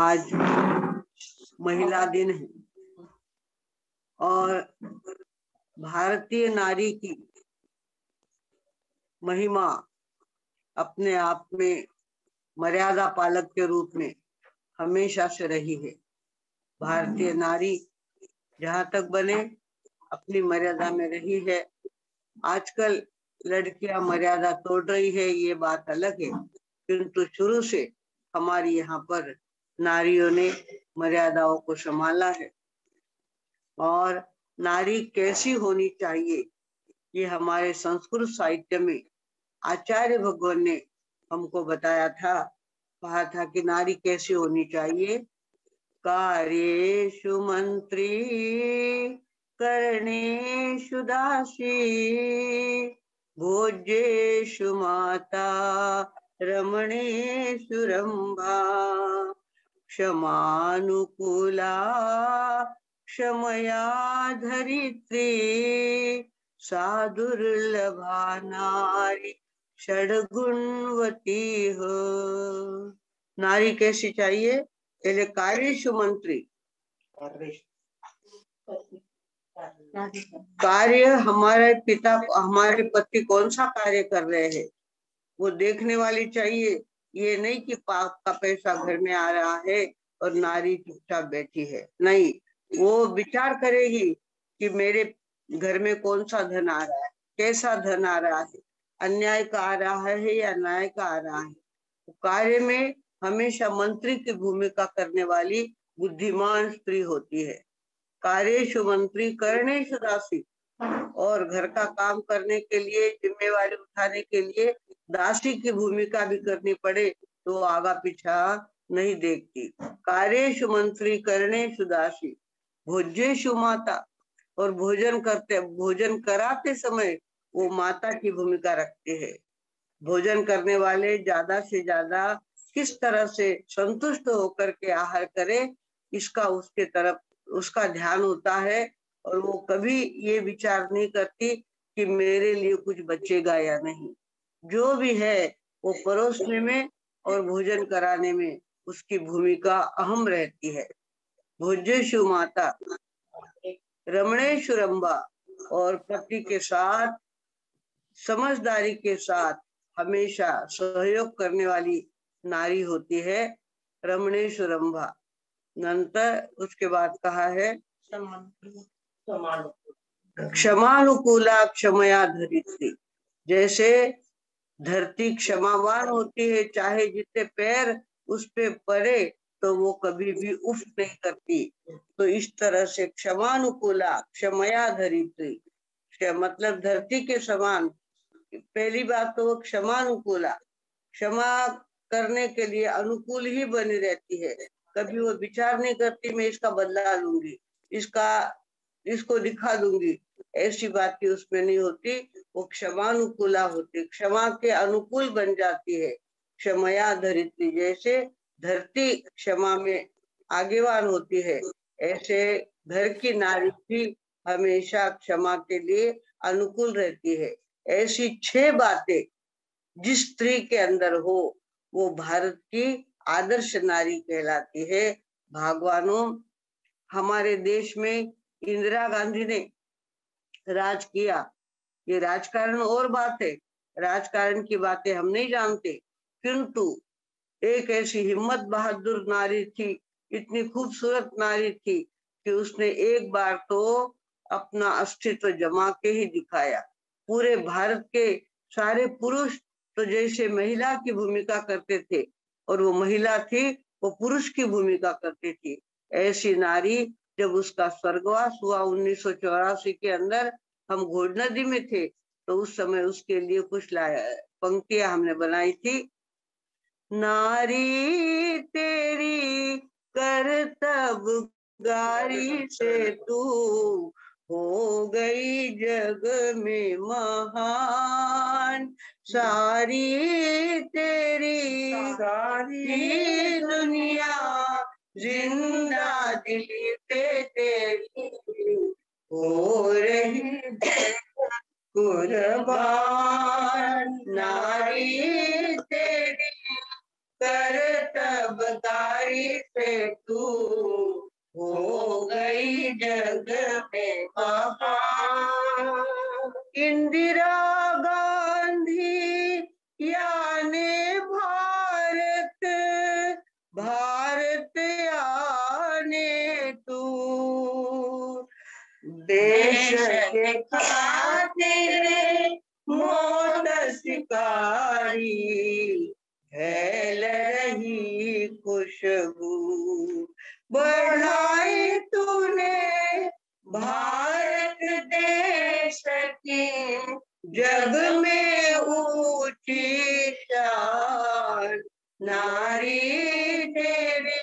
आज महिला दिन है और भारतीय नारी की महिमा अपने आप में मर्यादा पालक के रूप में हमेशा से रही है। भारतीय नारी जहाँ तक बने अपनी मर्यादा में रही है। आजकल लड़कियां मर्यादा तोड़ रही है, ये बात अलग है, किंतु शुरू से हमारी यहाँ पर नारियों ने मर्यादाओं को संभाला है। और नारी कैसी होनी चाहिए ये हमारे संस्कृत साहित्य में आचार्य भगवान ने हमको बताया था, कहा था कि नारी कैसी होनी चाहिए। कार्येषु मंत्री करणेषु दासी भोज्येषु माता रमणेषु रंभा क्षमानुकूला क्षमया धरित्री सा दुर्लभा नारी षड्गुणवती हो। नारी कैसी चाहिए? पहले कार्येषु मंत्री, कार्य हमारे पिता हमारे पति कौन सा कार्य कर रहे हैं वो देखने वाली चाहिए। ये नहीं कि पाप का पैसा घर में आ रहा है और नारी चुपचाप बैठी है, नहीं, वो विचार करेगी कि मेरे घर में कौन सा धन आ रहा है, कैसा धन आ रहा है, अन्याय का आ रहा है या न्याय का आ रहा है। कार्य में हमेशा मंत्री की भूमिका करने वाली बुद्धिमान स्त्री होती है। कार्येषु मंत्री करणेषु दासी, और घर का काम करने के लिए जिम्मेवारी उठाने के लिए दासी की भूमिका भी करनी पड़े तो आगा पीछा नहीं देखती। कार्येषु मंत्री करणेषु दासी भोज्येषु माता, और भोजन कराते समय वो माता की भूमिका रखते हैं। भोजन करने वाले ज्यादा से ज्यादा किस तरह से संतुष्ट होकर के आहार करे इसका उसके तरफ उसका ध्यान होता है, और वो कभी ये विचार नहीं करती कि मेरे लिए कुछ बचेगा या नहीं। जो भी है वो परोसने में और भोजन कराने में उसकी भूमिका अहम रहती है। भोज्येषु माता रमणेषु रंभा, और पति के साथ समझदारी के साथ हमेशा सहयोग करने वाली नारी होती है रमणेषु रंभा। नंतर उसके बाद कहा है क्षमानुकूला क्षमया धरित्री, जैसे धरती क्षमावान होती है, चाहे जितने पैर उस पे पड़े तो वो कभी भी उफ नहीं करती। तो इस तरह से क्षमानुकूला क्षमया धरित्री, मतलब धरती के समान। पहली बात तो वो क्षमानुकूला, क्षमा करने के लिए अनुकूल ही बनी रहती है। कभी वो विचार नहीं करती मैं इसका बदला लूंगी, इसको दिखा दूंगी, ऐसी बात की उसमें नहीं होती। वो क्षमानुकूला होती, क्षमा के अनुकूल बन जाती है। क्षमया धरित्री, जैसे धरती क्षमा में आगेवान होती है, ऐसे घर की नारी भी हमेशा क्षमा के लिए अनुकूल रहती है। ऐसी 6 बातें जिस स्त्री के अंदर हो वो भारत की आदर्श नारी कहलाती है। भगवानों, हमारे देश में इंदिरा गांधी ने राज किया, ये राजकारण और बात है, राजकारण की बातें हम नहीं जानते, किंतु एक ऐसी हिम्मत बहादुर नारी थी, इतनी खूबसूरत नारी थी कि उसने एक बार तो अपना अस्तित्व जमा के ही दिखाया। पूरे भारत के सारे पुरुष तो जैसे महिला की भूमिका करते थे और वो महिला थी वो पुरुष की भूमिका करती थी, ऐसी नारी। जब उसका स्वर्गवास हुआ 1984 के अंदर, हम घोड़ नदी में थे, तो उस समय उसके लिए कुछ पंक्तियां हमने बनाई थी। नारी तेरी कर्तबगारी से तू हो गई जग में महान, सारी तेरी सारी दुनिया जिंदा दिल पे तेरी हो रही कुर्बान, नारी तेरी कर्तबगारी गई पे तू हो गई जग में महान। इंदिरा गांधी याने भारत, भारत आने तू देश के खातिर मौत शिकारी फैल रही खुशबू। बढ़ाई तूने भारत देश की जग में ऊंची शान, नारी तेरी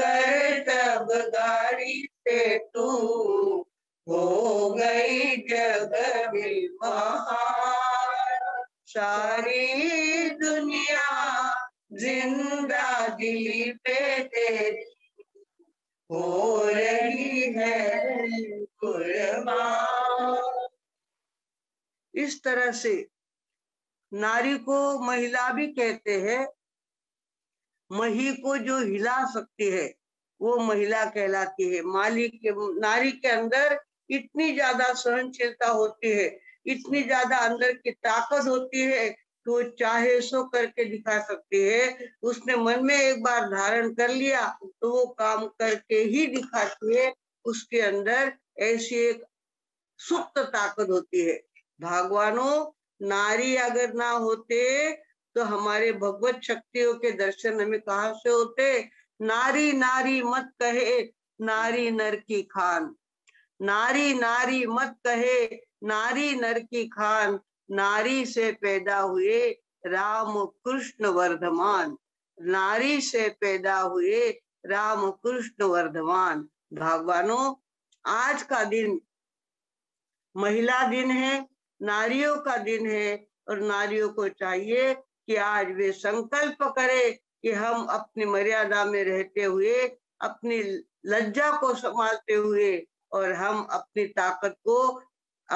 कर्तबगारी से तू हो गई जग में महान। सारी दुनिया जिंदा दिली पे तेरी हो रही है कुर्बान। इस तरह से नारी को महिला भी कहते हैं। मही को जो हिला सकती है वो महिला कहलाती है। मालिक के नारी के अंदर इतनी ज्यादा सहनशीलता होती है, इतनी ज्यादा अंदर की ताकत होती है कि वो चाहे सो करके दिखा सकती है। उसने मन में एक बार धारण कर लिया तो वो काम करके ही दिखाती है। उसके अंदर ऐसी एक सुप्त ताकत होती है। भगवानों, नारी अगर ना होते तो हमारे भगवत शक्तियों के दर्शन हमें कहाँ से होते। नारी नारी मत कहे नारी नर की खान, नारी नारी मत कहे नारी नर की खान, नारी से पैदा हुए राम कृष्ण वर्धमान, नारी से पैदा हुए राम कृष्ण वर्धमान। भगवानों, आज का दिन महिला दिन है, नारियों का दिन है और नारियों को चाहिए कि आज वे संकल्प करें कि हम अपनी मर्यादा में रहते हुए, अपनी लज्जा को संभालते हुए और हम अपनी ताकत को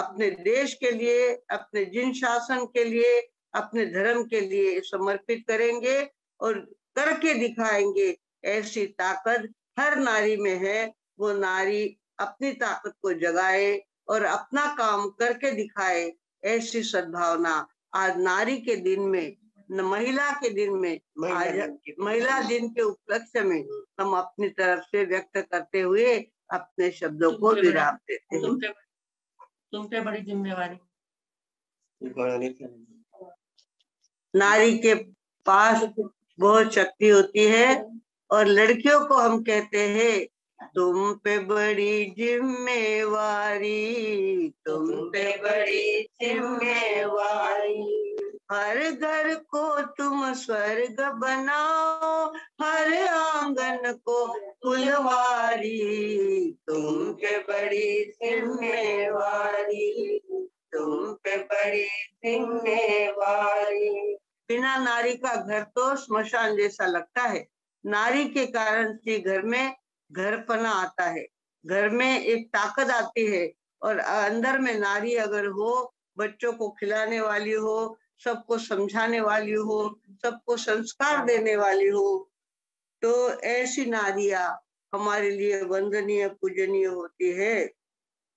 अपने देश के लिए, अपने जिन शासन के लिए, अपने धर्म के लिए समर्पित करेंगे और करके दिखाएंगे। ऐसी ताकत हर नारी में है। वो नारी अपनी ताकत को जगाए और अपना काम करके दिखाए। ऐसी सद्भावना आज नारी के दिन में, महिला के दिन में, आज महिला दिन के उपलक्ष्य में हम अपनी तरफ से व्यक्त करते हुए अपने शब्दों को विराम देते हैं। तुम पे बड़ी जिम्मेवारी। नारी के पास बहुत शक्ति होती है और लड़कियों को हम कहते हैं तुम पे बड़ी जिम्मेवारी, तुम पे बड़ी जिम्मेवारी। हर घर को तुम स्वर्ग बनाओ, हर आंगन को फुलवारी, तुम पे बड़ी जिम्मेवारी, तुम पे बड़ी जिम्मेवारी। बिना नारी का घर तो स्मशान जैसा लगता है। नारी के कारण से घर में घरपना आता है, घर में एक ताकत आती है और अंदर में नारी अगर हो, बच्चों को खिलाने वाली हो, सबको समझाने वाली हो, सबको संस्कार देने वाली हो, तो ऐसी नारियां हमारे लिए वंदनीय पूजनीय होती है।